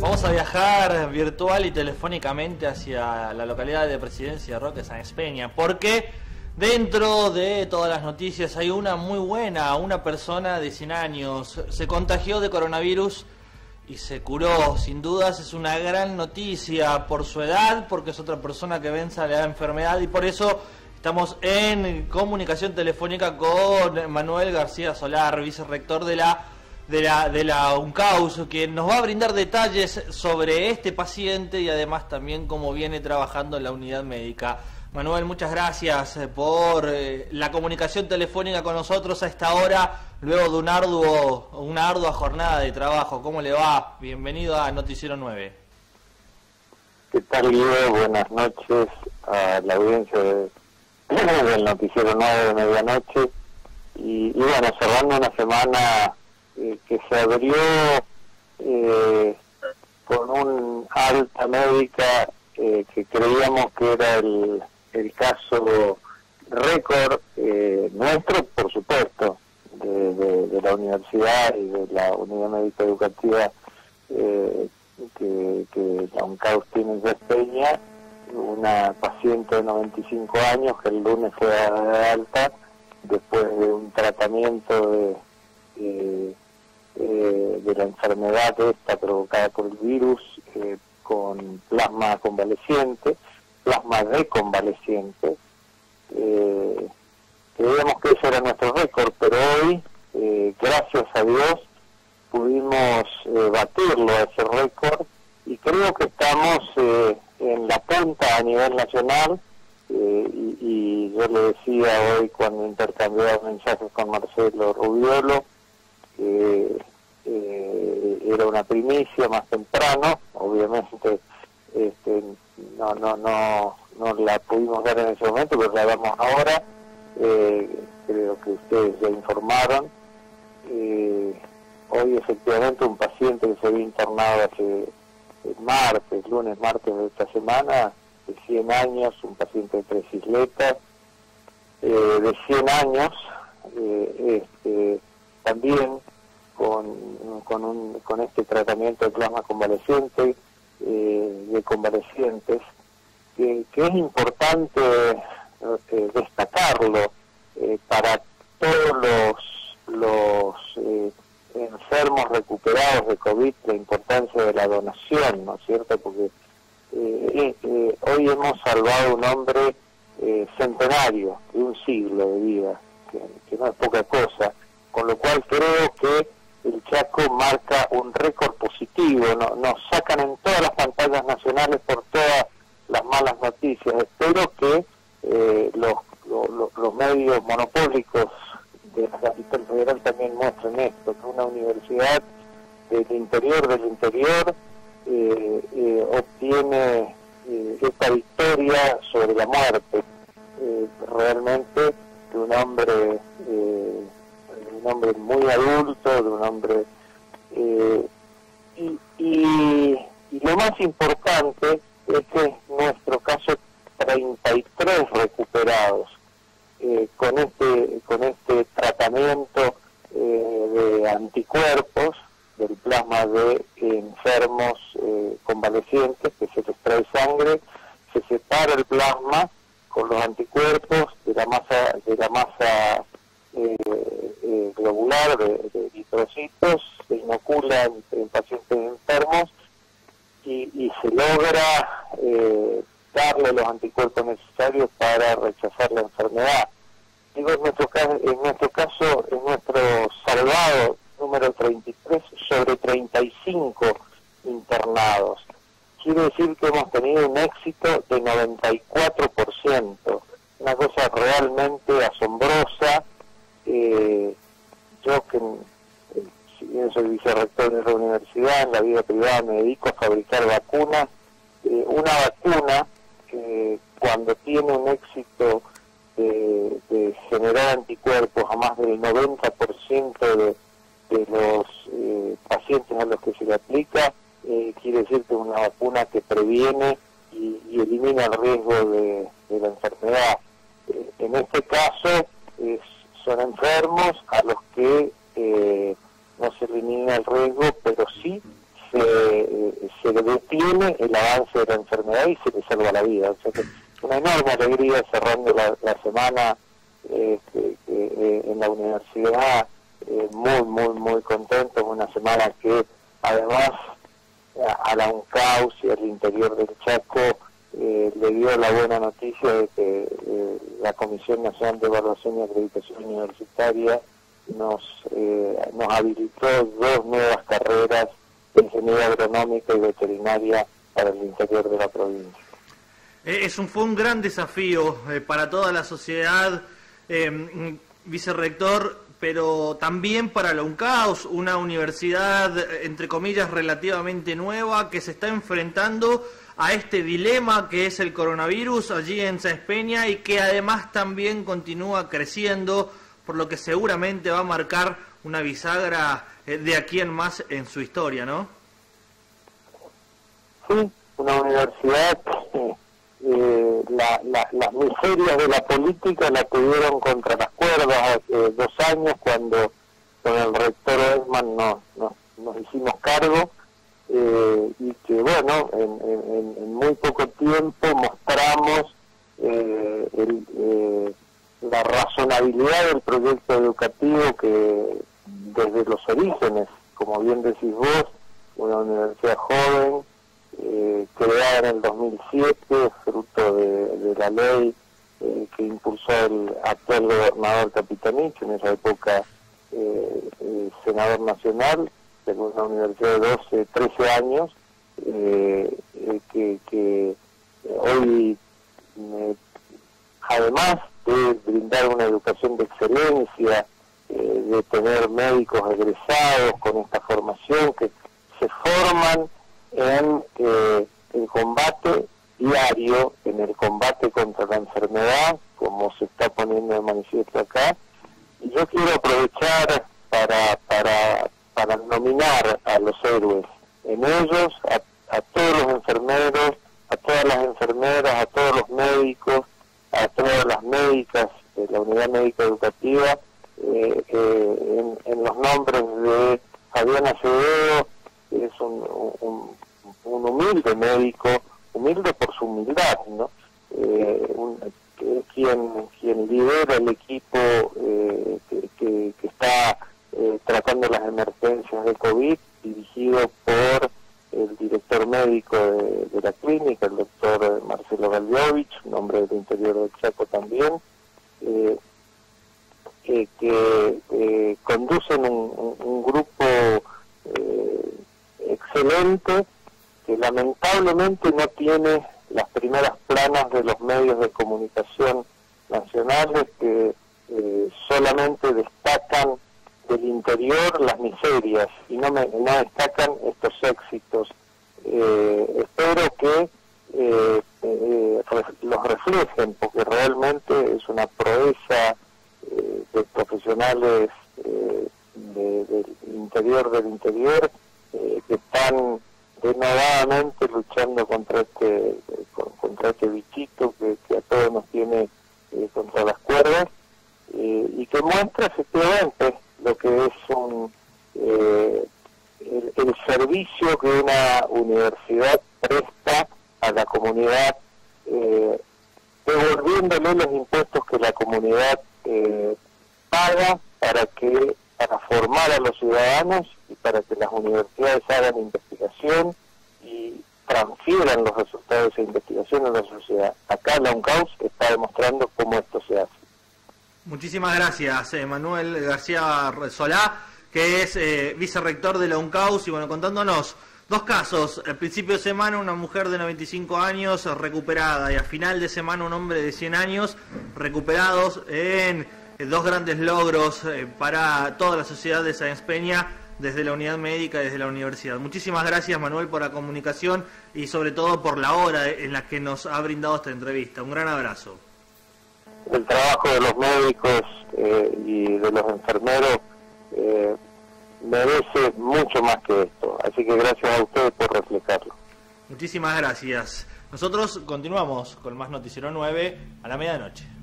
Vamos a viajar virtual y telefónicamente hacia la localidad de Presidencia Roque Sáenz Peña, porque dentro de todas las noticias hay una muy buena. Una persona de 100 años se contagió de coronavirus y se curó. Sin dudas es una gran noticia por su edad, porque es otra persona que vence la enfermedad, y por eso estamos en comunicación telefónica con Manuel García Solar, vicerrector de la Uncaus, quien nos va a brindar detalles sobre este paciente y además también cómo viene trabajando en la unidad médica. Manuel, muchas gracias por la comunicación telefónica con nosotros a esta hora, luego de una ardua jornada de trabajo. ¿Cómo le va? Bienvenido a Noticiero 9. ¿Qué tal, Leo? Buenas noches a la audiencia del Noticiero 9 de medianoche. Y bueno, cerrando una semana que se abrió con un alta médica que creíamos que era el caso récord nuestro, por supuesto, de la universidad y de la unidad médica educativa que la Uncaus tiene en Peña, una paciente de 95 años que el lunes fue de alta después de un tratamiento de la enfermedad esta provocada por el virus, con plasma convaleciente, plasma reconvaleciente. Creíamos que ese era nuestro récord, pero hoy, gracias a Dios, pudimos batirlo a ese récord, y creo que estamos en la punta a nivel nacional. Y yo le decía hoy, cuando intercambiaba mensajes con Marcelo Rubiolo, era una primicia más temprano, obviamente no la pudimos dar en ese momento, pero la damos ahora. Creo que ustedes ya informaron. Hoy efectivamente un paciente que se había internado hace lunes, martes de esta semana, de 100 años, un paciente de Tres Isletas, de 100 años, también con este tratamiento de plasma convaleciente, de convalecientes, que es importante destacarlo para todos los enfermos recuperados de COVID, la importancia de la donación, ¿no es cierto? Porque hoy hemos salvado un hombre centenario, de un siglo de vida, que no es poca cosa, con lo cual creo que el Chaco marca un récord positivo. Nos sacan en todas las pantallas nacionales por todas las malas noticias. Espero que los medios monopólicos de la capital federal también muestren esto, que una universidad del interior obtiene esta victoria sobre la muerte. Realmente de un hombre muy adulto, de un hombre... y lo más importante es que es nuestro caso 33 recuperados con este tratamiento de anticuerpos del plasma de enfermos convalecientes, que se les trae sangre, se separa el plasma con los anticuerpos de la masa globular de eritrocitos, se inocula en pacientes enfermos y se logra darle los anticuerpos necesarios para rechazar la enfermedad. Digo, en nuestro caso, en nuestro salvado número 33 sobre 35 internados. Quiere decir que hemos tenido un éxito de 94%, una cosa realmente asombrosa. Yo, que si bien soy vicerrector de la universidad, en la vida privada me dedico a fabricar vacunas. Una vacuna, cuando tiene un éxito de generar anticuerpos a más del 90% de los pacientes a los que se le aplica, quiere decir que es una vacuna que previene y elimina el riesgo de la enfermedad. En este caso son enfermos a los que no se elimina el riesgo, pero sí se se detiene el avance de la enfermedad y se le salva la vida. O sea que una enorme alegría cerrando la semana en la universidad, muy contento, una semana que además a la Uncaus y al interior del Chaco le dio la buena noticia de que la Comisión Nacional de Evaluación y Acreditación Universitaria nos habilitó dos nuevas carreras de ingeniería agronómica y veterinaria para el interior de la provincia. Fue un gran desafío para toda la sociedad, vicerrector, pero también para la Uncaus, una universidad, entre comillas, relativamente nueva, que se está enfrentando a este dilema que es el coronavirus allí en Sáenz Peña y que además también continúa creciendo, por lo que seguramente va a marcar una bisagra de aquí en más en su historia, ¿no? Sí, una universidad que las miserias de la política la tuvieron contra las cuerdas hace 2 años cuando con el rector Edman nos hicimos cargo y que bueno, en muy poco tiempo mostramos la razonabilidad del proyecto educativo que desde los orígenes, como bien decís vos, una universidad joven, creada en el 2007, fruto de la ley que impulsó el actual gobernador Capitanich, en esa época senador nacional, de una universidad de 12, 13 años, que hoy, además de brindar una educación de excelencia, de tener médicos egresados con esta formación, que se forman en el combate diario, en el combate contra la enfermedad, como se está poniendo de manifiesto acá. Y yo quiero aprovechar para nominar a los héroes, en ellos, a todos los enfermeros, a todas las enfermeras, a todos los médicos, a todas las médicas de la unidad médica educativa, en los nombres de Adriana Cedero, que es un humilde médico, humilde por su humildad, ¿no? Quien lidera el equipo que está tratando las emergencias de COVID, dirigido por el director médico de la clínica, el doctor Marcelo Galvovich, un hombre del interior del Chaco también, que conducen un grupo excelente que lamentablemente no tiene las primeras planas de los medios de comunicación nacionales, que solamente destacan del interior las miserias y no destacan estos éxitos. Espero que los reflejen, porque realmente es una proeza de profesionales del interior que están denodadamente luchando contra este bichito que a todos nos tiene contra las cuerdas, y que muestra efectivamente lo que es el servicio que una universidad presta a la comunidad, devolviéndole los impuestos que la comunidad paga para formar a los ciudadanos y para que las universidades hagan investigación y transfieran los resultados de esa investigación a la sociedad. Acá la Uncaus está demostrando cómo esto se hace. Muchísimas gracias, Manuel García Solar, que es vicerrector de la Uncaus, y bueno, contándonos dos casos. Al principio de semana, una mujer de 95 años recuperada, y a final de semana un hombre de 100 años recuperados, en dos grandes logros para toda la sociedad de Sáenz Peña, desde la unidad médica y desde la universidad. Muchísimas gracias, Manuel, por la comunicación y sobre todo por la hora en la que nos ha brindado esta entrevista. Un gran abrazo. El trabajo de los médicos y de los enfermeros merece mucho más que esto, así que gracias a ustedes por reflejarlo. Muchísimas gracias. Nosotros continuamos con más Noticiero 9 a la medianoche.